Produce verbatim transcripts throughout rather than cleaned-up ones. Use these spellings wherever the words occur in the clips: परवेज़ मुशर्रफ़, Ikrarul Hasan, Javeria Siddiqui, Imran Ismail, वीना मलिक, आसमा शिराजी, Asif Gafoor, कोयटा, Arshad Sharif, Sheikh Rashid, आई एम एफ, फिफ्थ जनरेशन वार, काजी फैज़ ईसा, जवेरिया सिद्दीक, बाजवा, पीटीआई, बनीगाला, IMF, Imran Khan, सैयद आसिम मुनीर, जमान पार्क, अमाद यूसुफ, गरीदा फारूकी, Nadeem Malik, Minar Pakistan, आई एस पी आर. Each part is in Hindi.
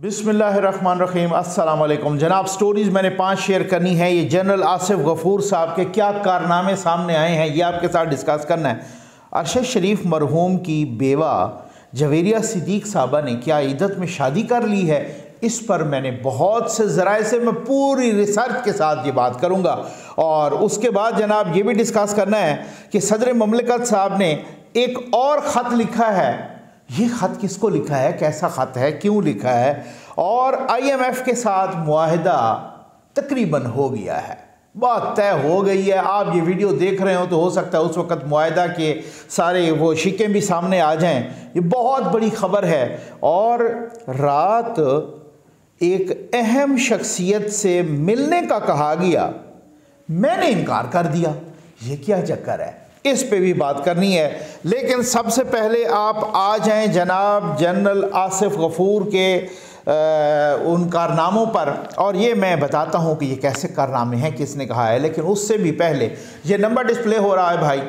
बिस्मिल्लाहिर्रहमानिर्रहीम अस्सलाम वालेकुम। जनाब, स्टोरीज़ मैंने पांच शेयर करनी है। ये जनरल आसिफ गफूर साहब के क्या कारनामे सामने आए हैं ये आपके साथ डिस्कस करना है। अरशद शरीफ मरहूम की बेवा जवेरिया सिद्दीक साहबा ने क्या इद्दत में शादी कर ली है, इस पर मैंने बहुत से ज़राए से मैं पूरी रिसर्च के साथ ये बात करूँगा। और उसके बाद जनाब ये भी डिस्कस करना है कि सदर ममलिकत साहब ने एक और ख़त लिखा है। ये ख़त किसको लिखा है, कैसा ख़त है, क्यों लिखा है, और आई एम एफ के साथ मुआहिदा तकरीबन हो गया है, बात तय हो गई है। आप ये वीडियो देख रहे हो तो हो सकता है उस वक़्त मुआहिदा के सारे वो शिकें भी सामने आ जाएं। ये बहुत बड़ी ख़बर है। और रात एक अहम शख्सियत से मिलने का कहा गया, मैंने इनकार कर दिया। ये क्या चक्कर है, इस पे भी बात करनी है। लेकिन सबसे पहले आप आ जाएं जनाब जनरल आसिफ गफूर के आ, उन कारनामों पर, और ये मैं बताता हूँ कि ये कैसे कारनामे हैं, किसने कहा है। लेकिन उससे भी पहले ये नंबर डिस्प्ले हो रहा है भाई।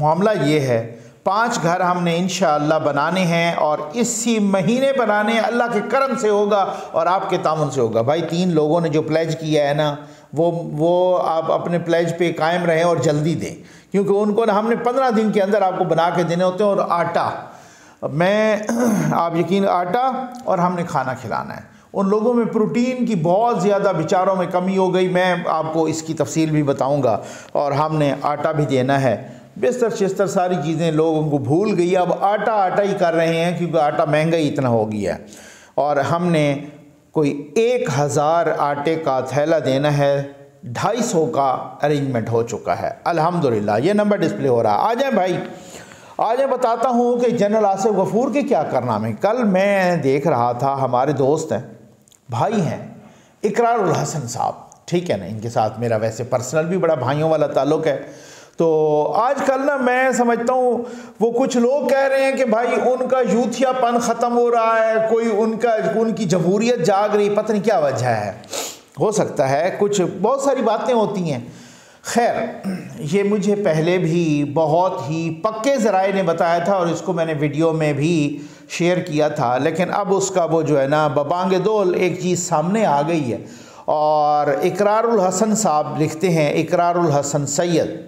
मामला ये है, पांच घर हमने इंशाअल्लाह बनाने हैं और इसी महीने बनाने, अल्लाह के करम से होगा और आपके तामुन से होगा। भाई तीन लोगों ने जो प्लेज किया है ना, वो वो आप अपने प्लेज पे कायम रहें और जल्दी दें, क्योंकि उनको ना हमने पंद्रह दिन के अंदर आपको बना के देने होते हैं। और आटा, मैं आप यकीन, आटा और हमने खाना खिलाना है। उन लोगों में प्रोटीन की बहुत ज़्यादा बेचारों में कमी हो गई, मैं आपको इसकी तफसील भी बताऊँगा। और हमने आटा भी देना है, बिस्तर शिस्तर सारी चीज़ें लोगों को भूल गई, अब आटा आटा ही कर रहे हैं क्योंकि आटा महंगा ही इतना हो गया है। और हमने कोई एक हज़ार आटे का थैला देना है, ढाई सौ का अरेंजमेंट हो चुका है अल्हम्दुलिल्लाह। ये नंबर डिस्प्ले हो रहा है। आ जाए भाई, आ जाए, बताता हूँ कि जनरल आसिफ गफूर के क्या कारनामे। कल मैं देख रहा था, हमारे दोस्त हैं, भाई हैं, इकरारुल हसन साहब, ठीक है ना, इनके साथ मेरा वैसे पर्सनल भी बड़ा भाइयों वाला ताल्लुक़ है। तो आजकल ना मैं समझता हूँ वो कुछ लोग कह रहे हैं कि भाई उनका यूथियापन ख़त्म हो रहा है, कोई उनका उनकी जमहूरियत जाग रही, पता नहीं क्या वजह है, हो सकता है कुछ, बहुत सारी बातें होती हैं। खैर, ये मुझे पहले भी बहुत ही पक्के ज़राए ने बताया था और इसको मैंने वीडियो में भी शेयर किया था, लेकिन अब उसका वो जो है ना बबांगे दोल एक चीज़ सामने आ गई है। और इकरारुल हसन साहब लिखते हैं, इकरारुल हसन सैयद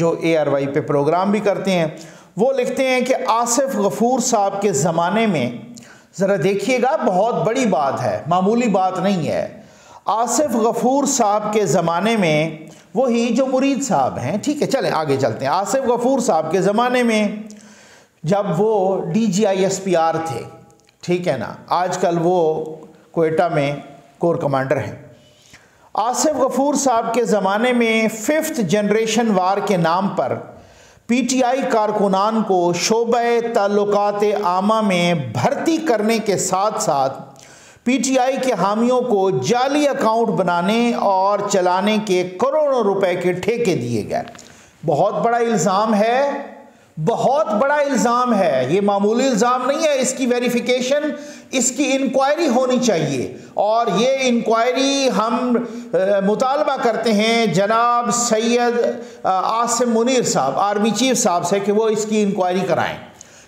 जो ए आर वाई पे प्रोग्राम भी करते हैं, वो लिखते हैं कि आसिफ गफूर साहब के ज़माने में, ज़रा देखिएगा बहुत बड़ी बात है, मामूली बात नहीं है, आसिफ गफूर साहब के ज़माने में, वही जो मुरीद साहब हैं, ठीक है, चलें आगे चलते हैं। आसिफ गफूर साहब के ज़माने में जब वो D G आई एस पी आर थे, ठीक है ना, आजकल वो कोयटा में कोर कमांडर हैं। आसिफ गफूर साहब के ज़माने में फिफ्थ जनरेशन वार के नाम पर पी टी आई कारकुनान को शोबे ताल्लुकात आमा में भर्ती करने के साथ साथ पी टी आई के हामियों को जाली अकाउंट बनाने और चलाने के करोड़ों रुपए के ठेके दिए गए। बहुत बड़ा इल्ज़ाम है, बहुत बड़ा इल्ज़ाम है, ये मामूली इल्ज़ाम नहीं है। इसकी वेरिफिकेशन, इसकी इंक्वायरी होनी चाहिए, और ये इंक्वायरी हम मुतालबा करते हैं जनाब सैयद आसिम मुनीर साहब, आर्मी चीफ साहब से, कि वो इसकी इंक्वायरी कराएं।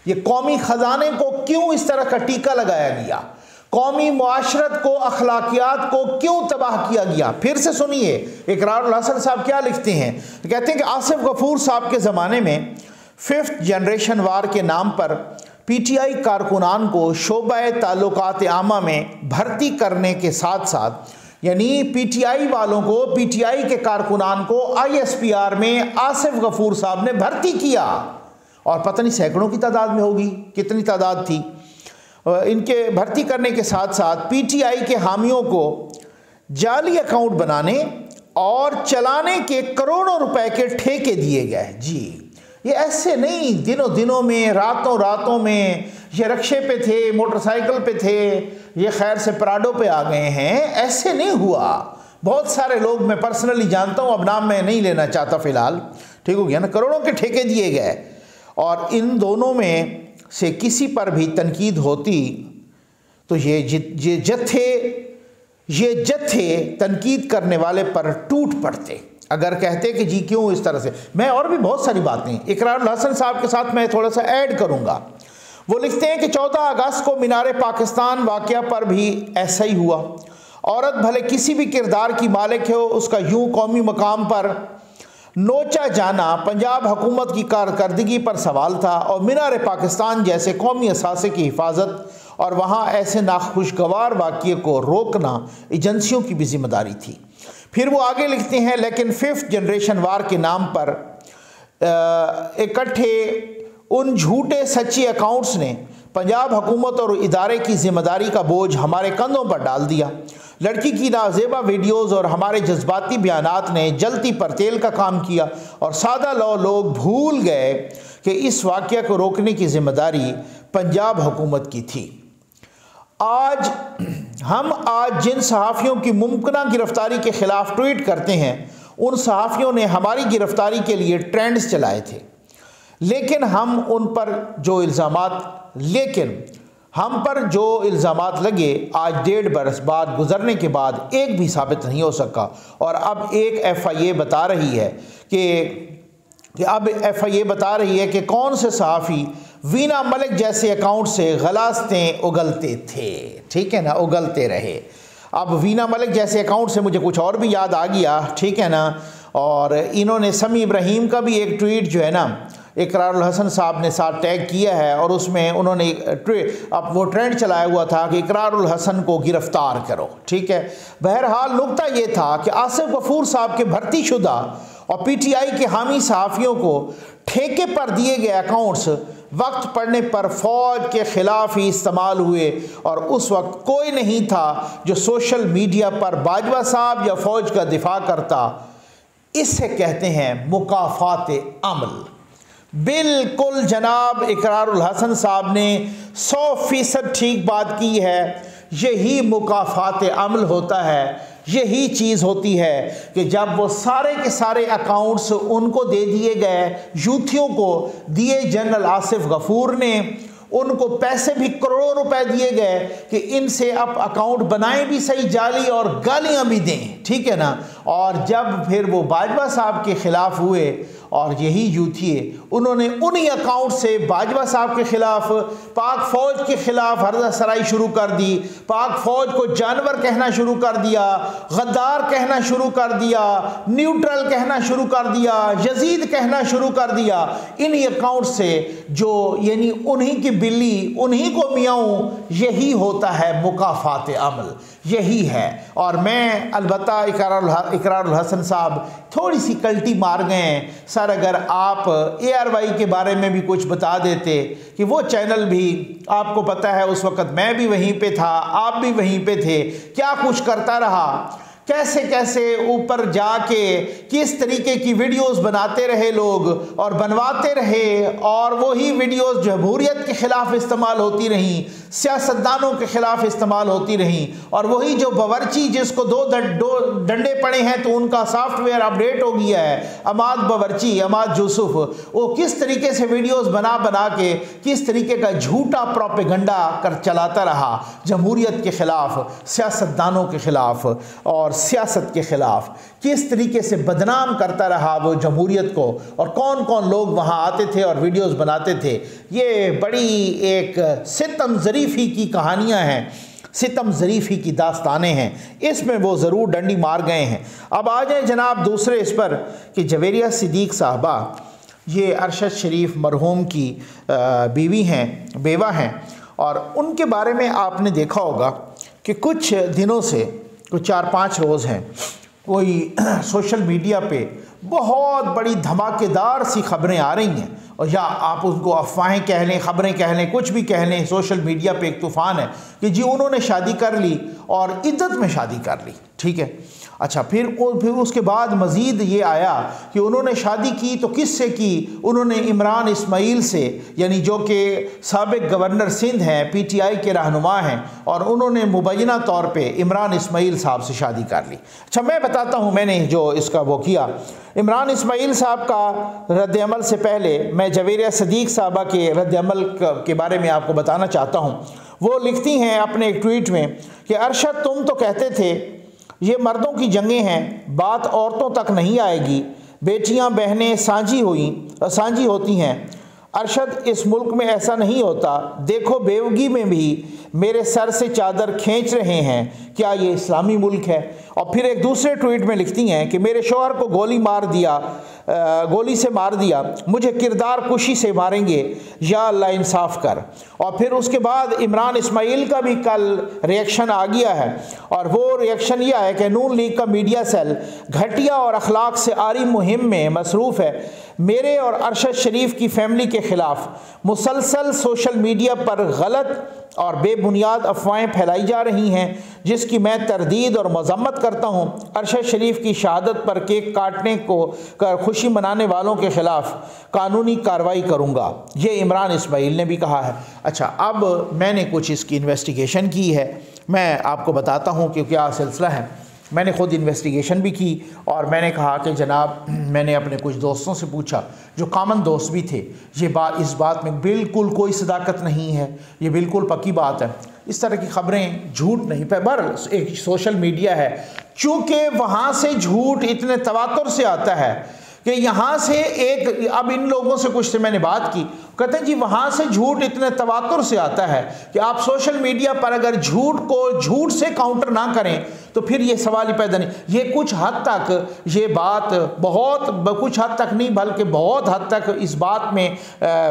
ये कौमी ख़जाने को क्यों इस तरह का टीका लगाया गया, कौमी मुआशरत को, अखलाकियात को क्यों तबाह किया गया। फिर से सुनिए इकरारुल हसन साहब क्या लिखते हैं, कहते हैं कि आसिफ गफूर साहब के ज़माने में फिफ्थ जनरेशन वार के नाम पर पी टी आई कारकुनान को शोबा ताल्लुकात आमा में भर्ती करने के साथ साथ, यानी पी टी आई वालों को, पी टी आई के कारकुनान को आई एस पी आर में आसिफ गफूर साहब ने भर्ती किया। और पता नहीं सैकड़ों की तादाद में होगी, कितनी तादाद थी, इनके भर्ती करने के साथ साथ पी टी आई के हामियों को जाली अकाउंट बनाने और चलाने के करोड़ों रुपए के ठेके दिए गए। जी, ये ऐसे नहीं दिनों दिनों में, रातों रातों में, ये रक्शे पे थे, मोटरसाइकिल पे थे, ये खैर से पराडो पे आ गए हैं, ऐसे नहीं हुआ। बहुत सारे लोग मैं पर्सनली जानता हूँ, अब नाम मैं नहीं लेना चाहता फ़िलहाल, ठीक हो गया ना, करोड़ों के ठेके दिए गए। और इन दोनों में से किसी पर भी तनकीद होती तो ये ये जत्थे ये जत्थे तनकीद करने वाले पर टूट पड़ते, अगर कहते कि जी क्यों इस तरह से। मैं और भी बहुत सारी बातें इकरारुल हसन साहब के साथ मैं थोड़ा सा ऐड करूंगा। वो लिखते हैं कि चौदह अगस्त को मीनार पाकिस्तान वाक़या पर भी ऐसा ही हुआ। औरत भले किसी भी किरदार की मालिक हो, उसका यूं कौमी मकाम पर नोचा जाना पंजाब हुकूमत की कारकर्दगी पर सवाल था और मीनार पाकिस्तान जैसे कौमी असासे की हिफाजत और वहाँ ऐसे नाखुशगवार वाक़े को रोकना एजेंसियों की भी जिम्मेदारी थी। फिर वो आगे लिखते हैं, लेकिन फिफ्थ जनरेशन वार के नाम पर इकट्ठे उन झूठे सच्चे अकाउंट्स ने पंजाब हुकूमत और इदारे की जिम्मेदारी का बोझ हमारे कंधों पर डाल दिया। लड़की की नाजेबा वीडियोज़ और हमारे जज्बाती बयानात ने जलती पर तेल का काम किया और सादा लौ लोग भूल गए कि इस वाक़या को रोकने की जिम्मेदारी पंजाब हुकूमत की थी। आज हम आज जिन सहाफ़ियों की मुमकिन गिरफ्तारी के ख़िलाफ़ ट्वीट करते हैं, उन सहाफ़ियों ने हमारी गिरफ़्तारी के लिए ट्रेंड्स चलाए थे, लेकिन हम उन पर जो इल्ज़ामात लेकिन हम पर जो इल्ज़ामात लगे आज डेढ़ बरस बाद गुजरने के बाद एक भी साबित नहीं हो सका। और अब एक एफ आई ए बता रही है कि कि अब एफ आई ए बता रही है कि कौन से सहाफ़ी वीना मलिक जैसे अकाउंट से गलासतें उगलते थे। ठीक है ना, उगलते रहे। अब वीना मलिक जैसे अकाउंट से मुझे कुछ और भी याद आ गया, ठीक है ना। और इन्होंने समी इब्राहिम का भी एक ट्वीट जो है ना इकरारुल हसन साहब ने साथ टैग किया है और उसमें उन्होंने अब वो ट्रेंड चलाया हुआ था कि इकरारुल हसन को गिरफ़्तार करो। ठीक है, बहरहाल नुक्ता ये था कि आसिफ गफूर साहब के भर्ती शुदा और पीटीआई के हामी सहाफ़ियों को ठेके पर दिए गए अकाउंट्स वक्त पड़ने पर फौज के ख़िलाफ़ ही इस्तेमाल हुए और उस वक्त कोई नहीं था जो सोशल मीडिया पर बाजवा साहब या फ़ौज का दिफा करता। इससे कहते हैं मुकाफ़ात अमल। बिल्कुल जनाब इकरारुल हसन साहब ने सौ फीसद ठीक बात की है। यही मुकाफ़ात अमल होता है, यही चीज़ होती है कि जब वो सारे के सारे अकाउंट्स उनको दे दिए गए, यूथियों को दिए जनरल आसिफ गफूर ने, उनको पैसे भी करोड़ों रुपए दिए गए कि इनसे आप अकाउंट बनाएं भी सही जाली और गालियां भी दें। ठीक है ना। और जब फिर वो बाजवा साहब के ख़िलाफ़ हुए और यही यूथिए उन्होंने उन्हीं अकाउंट से बाजवा साहब के ख़िलाफ़ पाक फ़ौज के ख़िलाफ़ हरदसराई शुरू कर दी, पाक फ़ौज को जानवर कहना शुरू कर दिया, गद्दार कहना शुरू कर दिया, न्यूट्रल कहना शुरू कर दिया, यजीद कहना शुरू कर दिया। इन्हीं अकाउंट से जो यानी उन्हीं की बिल्ली उन्हीं को मियाऊं, यही होता है मुकाफ़ात अमल, यही है। और मैं अलबत्ता इकरारुल इकरारुल हसन साहब थोड़ी सी कल्टी मार गए सर। अगर आप ए आर वाई के बारे में भी कुछ बता देते कि वो चैनल भी आपको पता है उस वक़्त मैं भी वहीं पे था, आप भी वहीं पे थे, क्या कुछ करता रहा, कैसे कैसे ऊपर जाके किस तरीके की वीडियोस बनाते रहे लोग और बनवाते रहे और वही वीडियोस जमहूरियत के ख़िलाफ़ इस्तेमाल होती रहीं, सियासतदानों के ख़िलाफ़ इस्तेमाल होती रहीं। और वही जो बावर्ची जिसको दो डंडे पड़े हैं तो उनका सॉफ्टवेयर अपडेट हो गया है, अमाद बावर्ची, अमाद यूसुफ, वो किस तरीके से वीडियोस बना बना के किस तरीके का झूठा प्रोपेगंडा कर चलाता रहा जमहूरियत के ख़िलाफ़, सियासतदानों के ख़िलाफ़ और सियासत के खिलाफ किस तरीके से बदनाम करता रहा वो जमहूरियत को। और कौन कौन लोग वहाँ आते थे और वीडियोस बनाते थे। ये बड़ी एक सितम ज़रीफ़ी की कहानियाँ हैं, सितम ज़रीफ़ी की दास्तानें हैं, इसमें वो ज़रूर डंडी मार गए हैं। अब आ जाए जनाब दूसरे इस पर कि जवेरिया सिद्दीक साहबा, ये अरशद शरीफ मरहूम की बीवी हैं, बेवा हैं, और उनके बारे में आपने देखा होगा कि कुछ दिनों से कुछ चार पाँच रोज़ हैं कोई सोशल मीडिया पे बहुत बड़ी धमाकेदार सी खबरें आ रही हैं। और या आप उसको अफवाहें कह लें, ख़बरें कह लें, कुछ भी कह लें, सोशल मीडिया पे एक तूफ़ान है कि जी उन्होंने शादी कर ली और इद्दत में शादी कर ली। ठीक है, अच्छा फिर फिर उसके बाद मज़ीद ये आया कि उन्होंने शादी की तो किस से की, उन्होंने इमरान इस्माइल से, यानी जो कि साबिक़ गवर्नर सिंध हैं, पीटीआई के रहनुमा हैं, और उन्होंने मुबैना तौर पे इमरान इस्माइल साहब से शादी कर ली। अच्छा मैं बताता हूँ मैंने जो इसका वो किया, इमरान इस्माइल साहब का रद्दअमल से पहले मैं जवेरिया सिद्दीक़ साहबा के रद्दअमल के बारे में आपको बताना चाहता हूँ। वो लिखती हैं अपने एक ट्वीट में कि अरशद तुम तो कहते थे ये मर्दों की जंगें हैं, बात औरतों तक नहीं आएगी, बेटियां बहनें साझी हुई साझी होती हैं, अरशद, इस मुल्क में ऐसा नहीं होता। देखो बेवगी में भी मेरे सर से चादर खींच रहे हैं, क्या ये इस्लामी मुल्क है? और फिर एक दूसरे ट्वीट में लिखती हैं कि मेरे शौहर को गोली मार दिया, गोली से मार दिया, मुझे किरदार कुशी से मारेंगे, या अल्लाह इंसाफ कर। और फिर उसके बाद इमरान इस्माइल का भी कल रिएक्शन आ गया है, और वो रिएक्शन यह है कि नून लीग का मीडिया सेल घटिया और अखलाक से आरी मुहिम में मसरूफ़ है, मेरे और अरशद शरीफ की फैमिली के खिलाफ मुसलसल सोशल मीडिया पर गलत और बेबुनियाद अफवाहें फैलाई जा रही हैं, जिसकी मैं तरदीद और मजम्मत करता हूं। अरशद शरीफ की शहादत पर केक काटने को कर खुशी मनाने वालों के खिलाफ कानूनी कार्रवाई करूंगा, ये इमरान इस्माइल ने भी कहा है। अच्छा, अब मैंने कुछ इसकी इन्वेस्टिगेशन की है, मैं आपको बताता हूँ कि क्या सिलसिला है। मैंने ख़ुद इन्वेस्टिगेशन भी की और मैंने कहा कि जनाब, मैंने अपने कुछ दोस्तों से पूछा जो कॉमन दोस्त भी थे, ये बात इस बात में बिल्कुल कोई सदाकत नहीं है, ये बिल्कुल पक्की बात है, इस तरह की ख़बरें झूठ नहीं। पर एक सोशल मीडिया है, चूँकि वहाँ से झूठ इतने तवातुर से आता है कि यहाँ से एक, अब इन लोगों से कुछ से मैंने बात की, कहते हैं जी वहाँ से झूठ इतने तवातुर से आता है कि आप सोशल मीडिया पर अगर झूठ को झूठ से काउंटर ना करें तो फिर ये सवाल ही पैदा नहीं। ये कुछ हद तक ये बात बहुत कुछ हद तक नहीं बल्कि बहुत हद तक इस बात में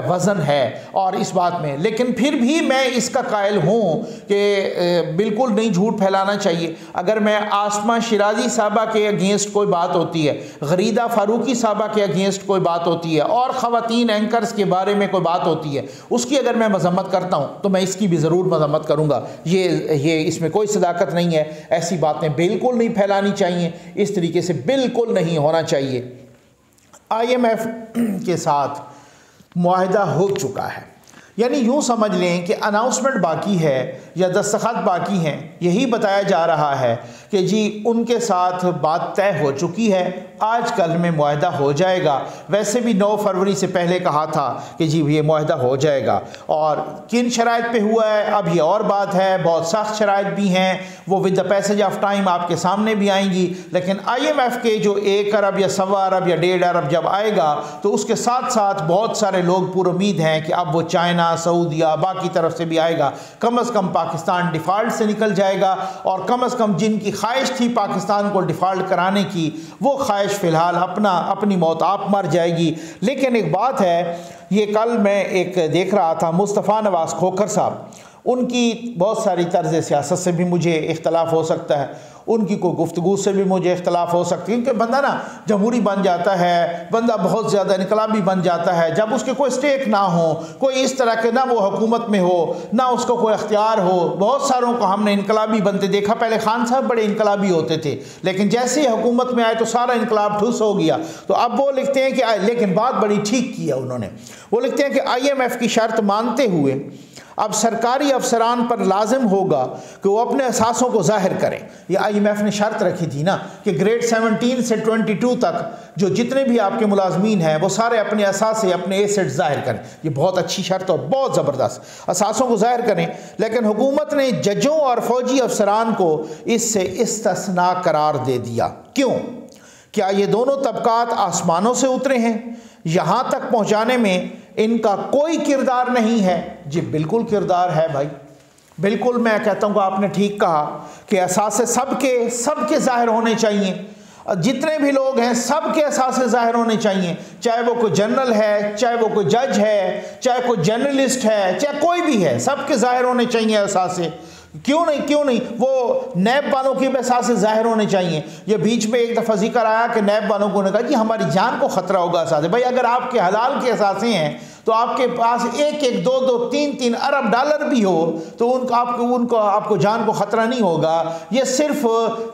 वज़न है और इस बात में, लेकिन फिर भी मैं इसका कायल हूँ कि बिल्कुल नहीं झूठ फैलाना चाहिए। अगर मैं आसमा शिराजी साहबा के अगेंस्ट कोई बात होती है, गरीदा फारूकी साहबा के अगेंस्ट कोई बात होती है, और ख़वातीन एंकर्स के बारे में कोई बात होती है, उसकी अगर मैं मजम्मत करता हूं तो मैं इसकी भी ज़रूर मजम्मत करूंगा। ये ये इसमें कोई सदाकत नहीं है, ऐसी बातें बिल्कुल नहीं फैलानी चाहिए, इस तरीके से बिल्कुल नहीं होना चाहिए। आई एम एफ के साथ मुआहदा हो चुका है, यानी यूँ समझ लें कि अनाउंसमेंट बाकी है या दस्तखत बाकी हैं, यही बताया जा रहा है कि जी उनके साथ बात तय हो चुकी है, आज कल में मुआहदा हो जाएगा। वैसे भी नौ फरवरी से पहले कहा था कि जी ये मुआहदा हो जाएगा, और किन शराइत पे हुआ है अब ये और बात है, बहुत सख्त शराइत भी हैं, वो with the passage of time आपके सामने भी आएंगी। लेकिन आई एम एफ के जो एक अरब या सवा अरब या डेढ़ अरब जब आएगा तो उसके साथ साथ बहुत सारे लोग पूरी उम्मीद हैं कि अब वो चाइना, सऊदिया, बाकी तरफ से भी आएगा। कम अज़ कम पाकिस्तान डिफ़ॉल्ट से निकल जाएगा, और कम अज़ कम जिनकी ख्वाहिश थी पाकिस्तान को डिफ़ॉल्ट कराने की, वो ख्वाहिश फ़िलहाल अपना अपनी मौत आप मर जाएगी। लेकिन एक बात है, ये कल मैं एक देख रहा था, मुस्तफ़ा नवाज़ खोखर साहब, उनकी बहुत सारी तर्ज़ सियासत से भी मुझे इख्तलाफ हो सकता है, उनकी कोई गुफ्तगू से भी मुझे इख्तलाफ हो सकती है, क्योंकि बंदा ना जमहूरी बन जाता है, बंदा बहुत ज़्यादा इनकलाबी बन जाता है जब उसके कोई स्टेक ना हो, कोई इस तरह के ना वो हुकूमत में हो ना उसको कोई अख्तियार हो। बहुत सारों को हमने इनकलाबी बनते देखा, पहले खान साहब बड़े इनकलाबी होते थे, लेकिन जैसे ही हुकूमत में आए तो सारा इनकलाब ठुस हो गया। तो अब वो लिखते हैं कि, लेकिन बात बड़ी ठीक की है उन्होंने, वो लिखते हैं कि आई एम एफ़ की शर्त मानते हुए अब सरकारी अफसरान पर लाजिम होगा कि वो अपने अहसासों को जाहिर करें। ये आई एम एफ ने शर्त रखी थी ना कि ग्रेड सेवनटीन से बाईस तक जो जितने भी आपके मुलाजमीन हैं वो सारे अपने अहसासे, अपने एसेट्स जाहिर करें। ये बहुत अच्छी शर्त और बहुत ज़बरदस्त, अहसासों को जाहिर करें। लेकिन हुकूमत ने जजों और फौजी अफसरान को इससे इस्तिस्ना करार दे दिया। क्यों? क्या ये दोनों तबकात आसमानों से उतरे हैं? यहाँ तक पहुँचाने में इनका कोई किरदार नहीं है? जी बिल्कुल किरदार है भाई, बिल्कुल। मैं कहता हूँ आपने ठीक कहा कि असासे सबके सबके ज़ाहिर होने चाहिए, जितने भी लोग हैं सबके असासे ज़ाहिर होने चाहिए, चाहे वो कोई जनरल है, चाहे वो कोई जज है, चाहे कोई जर्नलिस्ट है, चाहे कोई भी है, सबके ज़ाहिर होने चाहिए असासे। क्यों नहीं, क्यों नहीं? वो नैब वालों के बेसास से ज़ाहिर होने चाहिए। ये बीच में एक दफ़ा जिक्र आया कि नैब वालों को ने कहा जी हमारी जान को ख़तरा होगा असासे। भाई अगर आपके हलाल के असासे हैं तो आपके पास एक एक दो दो तीन तीन अरब डॉलर भी हो तो उनको आपको उनको आपको जान को ख़तरा नहीं होगा। ये सिर्फ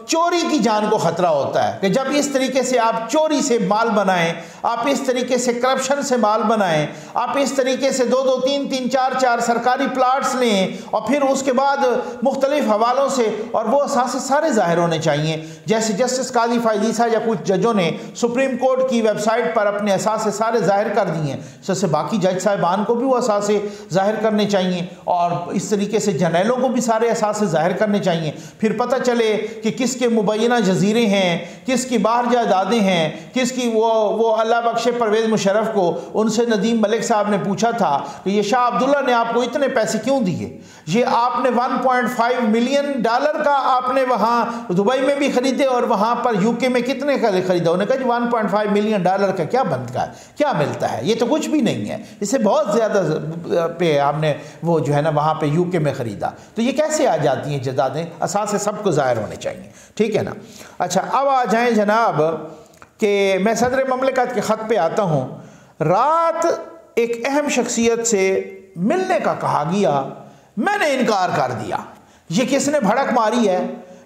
चोरी की जान को ख़तरा होता है कि जब इस तरीके से आप चोरी से माल बनाएं, आप इस तरीके से करप्शन से माल बनाएं, आप इस तरीके से दो दो तीन तीन चार चार सरकारी प्लाट्स लें और फिर उसके बाद मुख्तलिफ हवालों से, और वो असासे सारे ज़ाहिर होने चाहिए। जैसे जस्टिस काजी फैज़ ईसा या कुछ जजों ने सुप्रीम कोर्ट की वेबसाइट पर अपने असासे सारे ज़ाहिर कर दिए हैं, जैसे बाकी बाकी जज साहिबान को भी वो असासे ज़ाहिर करने चाहिए और इस तरीके से जनरलों को भी सारे असासे ज़ाहिर करने चाहिए। फिर पता चले कि किसके मुबैना जजीरे हैं, किसकी बाहर जायदादें हैं, किसकी वो वो अल्लाह बख्शे परवेज़ मुशर्रफ़ को उनसे नदीम मलिक साहब ने पूछा था कि ये शाह अब्दुल्ला ने आपको इतने पैसे क्यों दिए, ये आपने one point five million dollar का आपने वहाँ दुबई में भी ख़रीदे और वहाँ पर यूके में कितने का ख़रीदा? उन्होंने कहा जी one point five million dollar का क्या बनता है, क्या मिलता है, ये तो कुछ भी नहीं है, इससे बहुत ज़्यादा पे आपने वो जो है ना वहाँ पे यूके में ख़रीदा। तो ये कैसे आ जाती हैं जदादें, असास से सबको ज़ाहिर होने चाहिए, ठीक है ना। अच्छा अब आ जाएँ जनाब कि मैं सदर ममलिकत के ख़त पे आता हूँ। रात एक अहम शख्सियत से मिलने का कहा गया, मैंने इनकार कर दिया। ये किसने भड़क मारी है?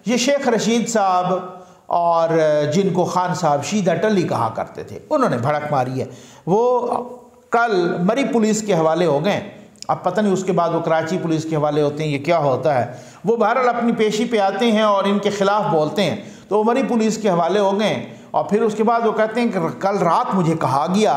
ये शेख रशीद साहब और जिनको खान साहब शीदा टल्ली कहा करते थे, उन्होंने भड़क मारी है। वो कल मरी पुलिस के हवाले हो गए, अब पता नहीं उसके बाद वो कराची पुलिस के हवाले होते हैं, ये क्या होता है। वो बहरहाल अपनी पेशी पे आते हैं और इनके ख़िलाफ़ बोलते हैं, तो मरी पुलिस के हवाले हो गए। और फिर उसके बाद वो कहते हैं कि कल रात मुझे कहा गया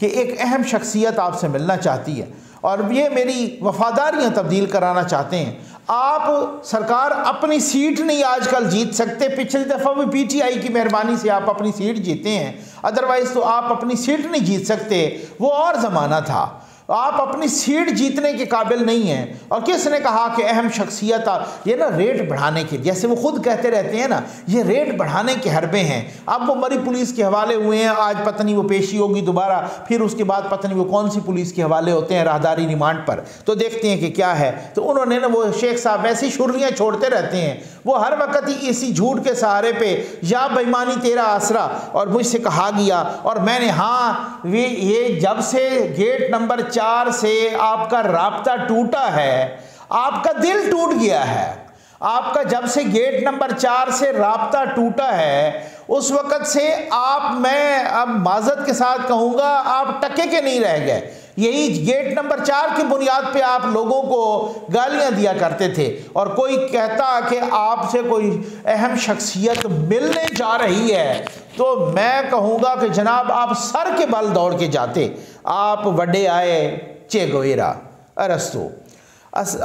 कि एक अहम शख्सियत आपसे मिलना चाहती है और ये मेरी वफ़ादारियाँ तब्दील कराना चाहते हैं। आप सरकार अपनी सीट नहीं आजकल जीत सकते, पिछली दफ़ा भी पीटीआई की मेहरबानी से आप अपनी सीट जीते हैं, अदरवाइज़ तो आप अपनी सीट नहीं जीत सकते, वो और ज़माना था, आप अपनी सीट जीतने के काबिल नहीं हैं। और किसने कहा कि अहम शख्सियत, ये ना रेट बढ़ाने के, जैसे वो खुद कहते रहते हैं ना, ये रेट बढ़ाने के हरबे हैं। अब वो मरी पुलिस के हवाले हुए हैं, आज पता नहीं वो पेशी होगी दोबारा, फिर उसके बाद पता नहीं वो कौन सी पुलिस के हवाले होते हैं राहदारी रिमांड पर, तो देखते हैं कि क्या है। तो उन्होंने ना वो शेख साहब वैसी शुर्रियाँ छोड़ते रहते हैं, वो हर वक्त ही इसी झूठ के सहारे पर, या बेईमानी तेरा आसरा, और मुझसे कहा गया और मैंने हाँ, ये जब से गेट नंबर चार से आपका राब्ता टूटा है, आपका दिल टूट गया है, आपका जब से गेट नंबर चार से राब्ता टूटा है उस वक़्त से आप, मैं अब माजत के साथ कहूँगा, आप टके के नहीं रह गए। यही गेट नंबर चार की बुनियाद पे आप लोगों को गालियां दिया करते थे और कोई कहता कि आपसे कोई अहम शख्सियत मिलने जा रही है तो मैं कहूँगा कि जनाब आप सर के बल दौड़ के जाते। आप वडे आए चे गुवेरा, अरस्तु,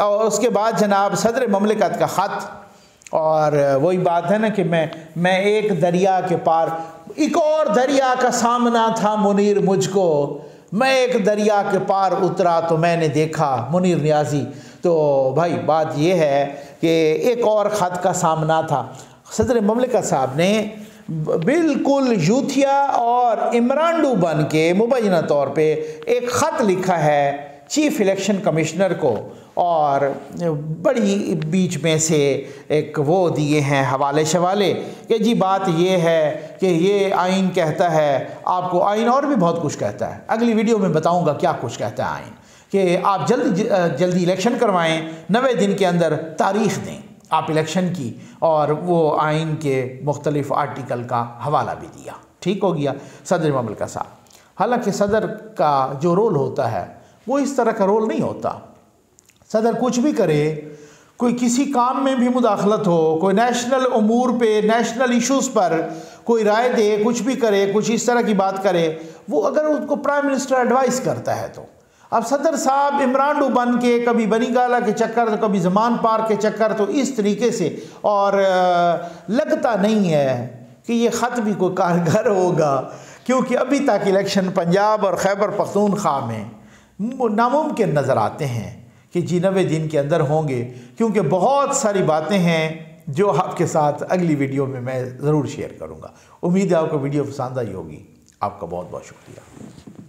और उसके बाद जनाब सदर ममलिकत का ख़त। और वही बात है ना कि मैं मैं एक दरिया के पार, एक और दरिया का सामना था मुनीर मुझको, मैं एक दरिया के पार उतरा तो मैंने देखा मुनीर नियाज़ी। तो भाई बात यह है कि एक और ख़त का सामना था। सदर ममलिकत साहब ने बिल्कुल यूथिया और इमरांडू बन के मुबैना तौर पे एक ख़त लिखा है चीफ़ इलेक्शन कमिश्नर को और बड़ी बीच में से एक वो दिए हैं हवाले शवाले कि जी बात ये है कि ये आइन कहता है आपको, आइन और भी बहुत कुछ कहता है, अगली वीडियो में बताऊंगा क्या कुछ कहता है आइन, कि आप जल्दी जल्दी इलेक्शन करवाएं, नबे दिन के अंदर तारीख दें आप इलेक्शन की, और वो आइन के मुख्तलिफ आर्टिकल का हवाला भी दिया। ठीक हो गया सदर ममलिकत साहब। हालाँकि सदर का जो रोल होता है वो इस तरह का रोल नहीं होता। सदर कुछ भी करे, कोई किसी काम में भी मुदाखलत हो, कोई नेशनल अमूर पे, नेशनल इश्यूज़ पर कोई राय दे, कुछ भी करे, कुछ इस तरह की बात करे, वो अगर उसको प्राइम मिनिस्टर एडवाइस करता है तो। अब सदर साहब इमरांडू बन के, कभी बनीगाला के चक्कर तो कभी जमान पार्क के चक्कर, तो इस तरीके से, और लगता नहीं है कि ये ख़त भी कोई कारगर होगा, क्योंकि अभी तक इलेक्शन पंजाब और खैबर पख्तूनख्वा में नामुमकिन नज़र आते हैं कि जी नबे दिन के अंदर होंगे, क्योंकि बहुत सारी बातें हैं जो आपके साथ अगली वीडियो में मैं ज़रूर शेयर करूँगा। उम्मीद है आपको वीडियो पसंद आई होगी। आपका बहुत बहुत शुक्रिया।